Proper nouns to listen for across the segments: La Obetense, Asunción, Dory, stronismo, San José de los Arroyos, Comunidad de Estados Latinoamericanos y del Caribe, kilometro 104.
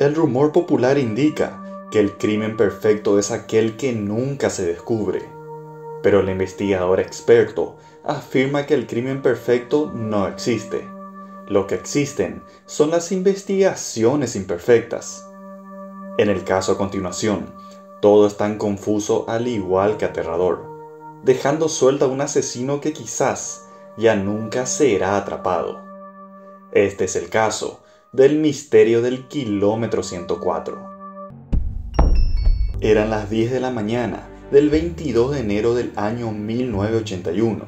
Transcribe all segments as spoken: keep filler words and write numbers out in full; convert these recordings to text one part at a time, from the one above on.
El rumor popular indica que el crimen perfecto es aquel que nunca se descubre, pero el investigador experto afirma que el crimen perfecto no existe. Lo que existen son las investigaciones imperfectas. En el caso a continuación, todo es tan confuso al igual que aterrador, dejando suelta a un asesino que quizás ya nunca será atrapado. Este es el caso del misterio del kilómetro ciento cuatro. Eran las diez de la mañana del veintidós de enero del año mil novecientos ochenta y uno,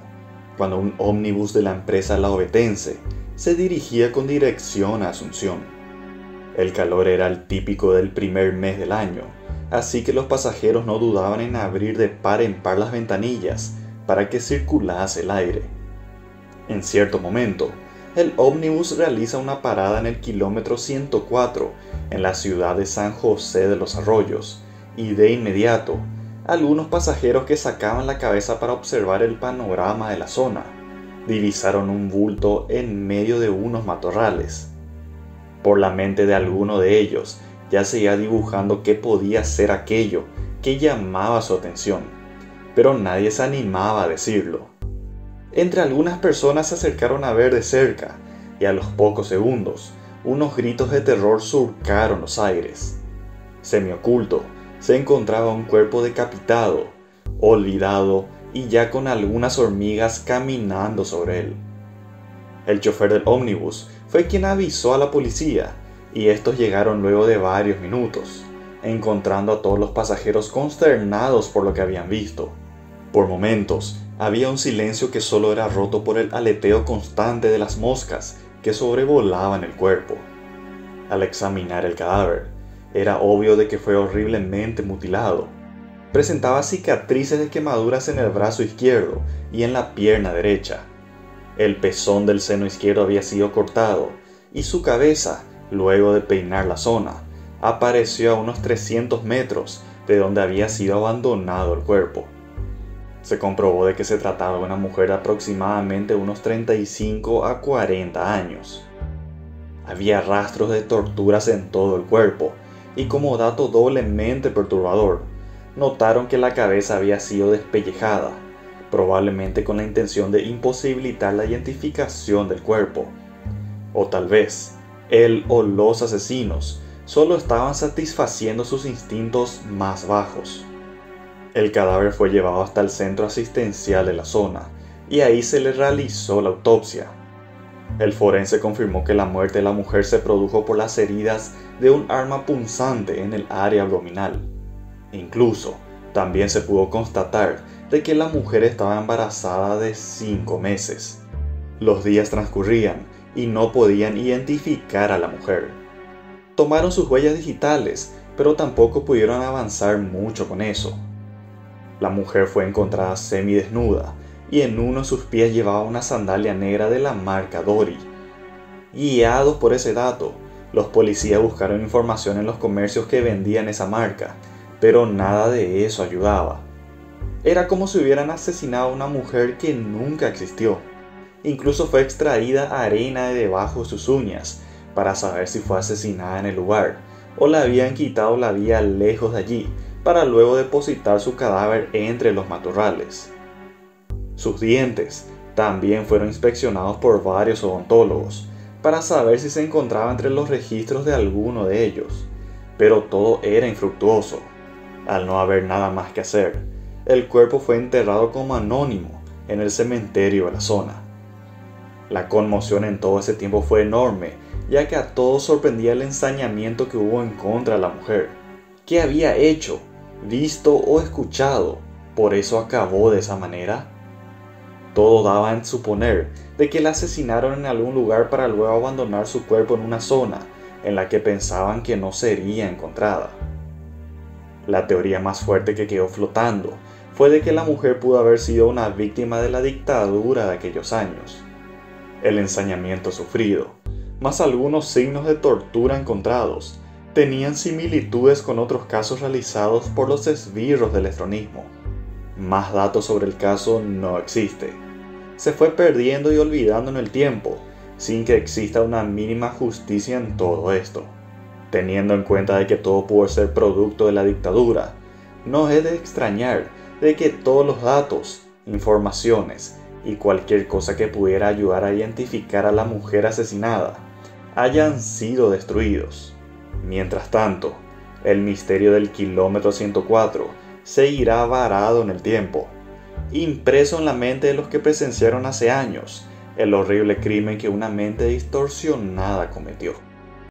cuando un ómnibus de la empresa La Obetense se dirigía con dirección a Asunción. El calor era el típico del primer mes del año, así que los pasajeros no dudaban en abrir de par en par las ventanillas para que circulase el aire. En cierto momento, el ómnibus realiza una parada en el kilómetro ciento cuatro en la ciudad de San José de los Arroyos, y de inmediato, algunos pasajeros que sacaban la cabeza para observar el panorama de la zona, divisaron un bulto en medio de unos matorrales. Por la mente de alguno de ellos ya se iba dibujando qué podía ser aquello que llamaba su atención, pero nadie se animaba a decirlo. Entre algunas personas se acercaron a ver de cerca, y a los pocos segundos, unos gritos de terror surcaron los aires. Semioculto, se encontraba un cuerpo decapitado, olvidado y ya con algunas hormigas caminando sobre él. El chofer del ómnibus fue quien avisó a la policía, y estos llegaron luego de varios minutos, encontrando a todos los pasajeros consternados por lo que habían visto. Por momentos, había un silencio que solo era roto por el aleteo constante de las moscas que sobrevolaban el cuerpo. Al examinar el cadáver, era obvio de que fue horriblemente mutilado. Presentaba cicatrices de quemaduras en el brazo izquierdo y en la pierna derecha. El pezón del seno izquierdo había sido cortado, y su cabeza, luego de peinar la zona, apareció a unos trescientos metros de donde había sido abandonado el cuerpo. Se comprobó de que se trataba de una mujer de aproximadamente unos treinta y cinco a cuarenta años. Había rastros de torturas en todo el cuerpo, y como dato doblemente perturbador, notaron que la cabeza había sido despellejada, probablemente con la intención de imposibilitar la identificación del cuerpo. O tal vez, él o los asesinos solo estaban satisfaciendo sus instintos más bajos. El cadáver fue llevado hasta el centro asistencial de la zona, y ahí se le realizó la autopsia. El forense confirmó que la muerte de la mujer se produjo por las heridas de un arma punzante en el área abdominal. Incluso, también se pudo constatar de que la mujer estaba embarazada de cinco meses. Los días transcurrían y no podían identificar a la mujer. Tomaron sus huellas digitales, pero tampoco pudieron avanzar mucho con eso. La mujer fue encontrada semidesnuda, y en uno de sus pies llevaba una sandalia negra de la marca Dory. Guiados por ese dato, los policías buscaron información en los comercios que vendían esa marca, pero nada de eso ayudaba. Era como si hubieran asesinado a una mujer que nunca existió. Incluso fue extraída arena de debajo de sus uñas para saber si fue asesinada en el lugar, o la habían quitado la vía lejos de allí, para luego depositar su cadáver entre los matorrales. Sus dientes también fueron inspeccionados por varios odontólogos para saber si se encontraba entre los registros de alguno de ellos, pero todo era infructuoso. Al no haber nada más que hacer, el cuerpo fue enterrado como anónimo en el cementerio de la zona. La conmoción en todo ese tiempo fue enorme, ya que a todos sorprendía el ensañamiento que hubo en contra de la mujer. ¿Qué había hecho, visto o escuchado? ¿Por eso acabó de esa manera? Todo daba en suponer de que la asesinaron en algún lugar para luego abandonar su cuerpo en una zona en la que pensaban que no sería encontrada. La teoría más fuerte que quedó flotando fue de que la mujer pudo haber sido una víctima de la dictadura de aquellos años. El ensañamiento sufrido, más algunos signos de tortura encontrados, tenían similitudes con otros casos realizados por los esbirros del stronismo. Más datos sobre el caso no existe. Se fue perdiendo y olvidando en el tiempo, sin que exista una mínima justicia en todo esto. Teniendo en cuenta de que todo pudo ser producto de la dictadura, no es de extrañar de que todos los datos, informaciones y cualquier cosa que pudiera ayudar a identificar a la mujer asesinada hayan sido destruidos. Mientras tanto, el misterio del kilómetro ciento cuatro seguirá varado en el tiempo, impreso en la mente de los que presenciaron hace años el horrible crimen que una mente distorsionada cometió.